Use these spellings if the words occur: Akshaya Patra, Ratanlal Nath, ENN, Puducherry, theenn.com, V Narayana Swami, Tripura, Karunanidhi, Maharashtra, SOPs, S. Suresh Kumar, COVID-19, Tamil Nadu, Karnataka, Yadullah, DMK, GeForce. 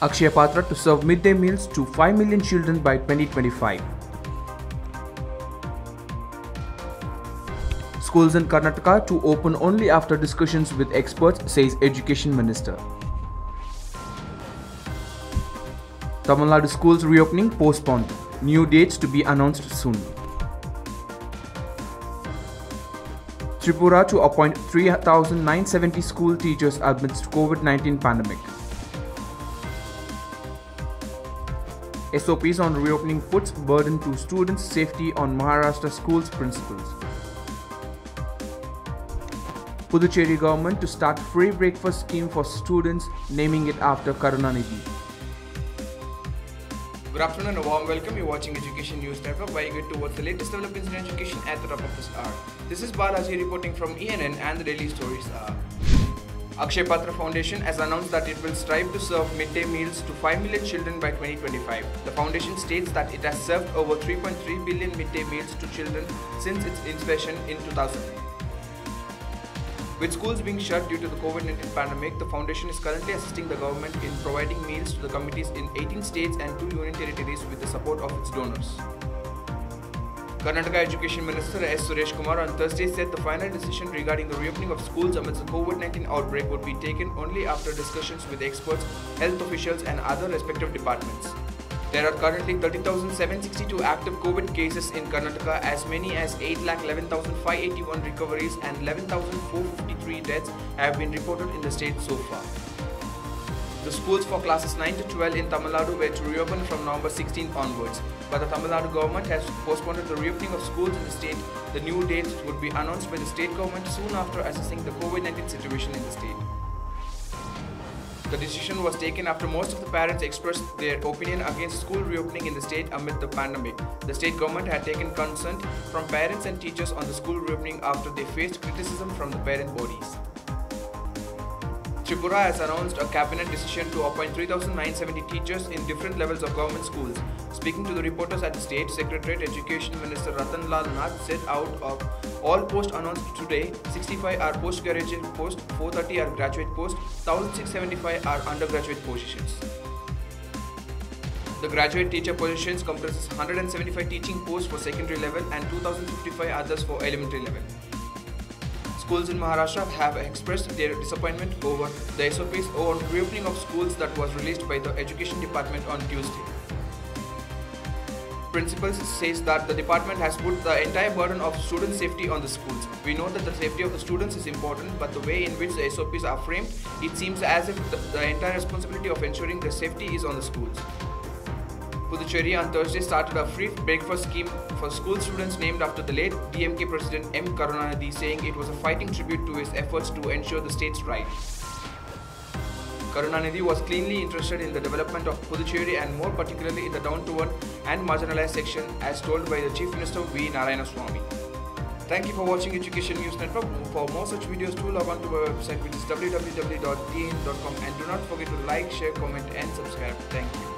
Akshaya Patra to serve midday meals to 5 million children by 2025. Schools in Karnataka to open only after discussions with experts, says Education Minister. Tamil Nadu schools reopening postponed. New dates to be announced soon. Tripura to appoint 3,970 school teachers amidst COVID-19 pandemic. SOPs on reopening puts burden to students' safety on Maharashtra schools principals. Puducherry government to start free breakfast scheme for students, naming it after Karunanidhi. Good afternoon and a warm welcome. You're watching Education News Network, where you get to watch the latest developments in education at the top of this hour. This is Balaji reporting from ENN, and the daily stories are: Akshaya Patra Foundation has announced that it will strive to serve midday meals to 5 million children by 2025. The foundation states that it has served over 3.3 billion midday meals to children since its inception in 2000. With schools being shut due to the COVID-19 pandemic, the foundation is currently assisting the government in providing meals to the communities in 18 states and 2 union territories with the support of its donors. Karnataka Education Minister S. Suresh Kumar on Thursday said the final decision regarding the reopening of schools amidst the COVID-19 outbreak would be taken only after discussions with experts, health officials and other respective departments. There are currently 30,762 active COVID cases in Karnataka, as many as 8,11,581 recoveries and 11,453 deaths have been reported in the state so far. The schools for classes 9 to 12 in Tamil Nadu were to reopen from November 16 onwards, but the Tamil Nadu government has postponed the reopening of schools in the state. The new dates would be announced by the state government soon after assessing the COVID-19 situation in the state. The decision was taken after most of the parents expressed their opinion against school reopening in the state amid the pandemic. The state government had taken consent from parents and teachers on the school reopening after they faced criticism from the parent bodies. Tripura has announced a cabinet decision to appoint 3,970 teachers in different levels of government schools. Speaking to the reporters at the State Secretariat, Education Minister Ratanlal Nath said out of all posts announced today, 65 are postgraduate posts, 430 are graduate posts, 1,675 are undergraduate positions. The graduate teacher positions comprises 175 teaching posts for secondary level and 2,055 others for elementary level. Schools in Maharashtra have expressed their disappointment over the SOPs on reopening of schools that was released by the Education Department on Tuesday. Principal says that the department has put the entire burden of student safety on the schools. We know that the safety of the students is important, but the way in which the SOPs are framed, it seems as if the entire responsibility of ensuring their safety is on the schools. Puducherry on Thursday started a free breakfast scheme for school students named after the late DMK President M. Karunanidhi, saying it was a fighting tribute to his efforts to ensure the state's rights. Karunanidhi was keenly interested in the development of Puducherry and more particularly in the down-to-earth and marginalized section, as told by the Chief Minister V Narayana Swami. Thank you for watching Education News Network. For more such videos, do log on to our website, which is www.theenn.com, and do not forget to like, share, comment and subscribe. Thank you.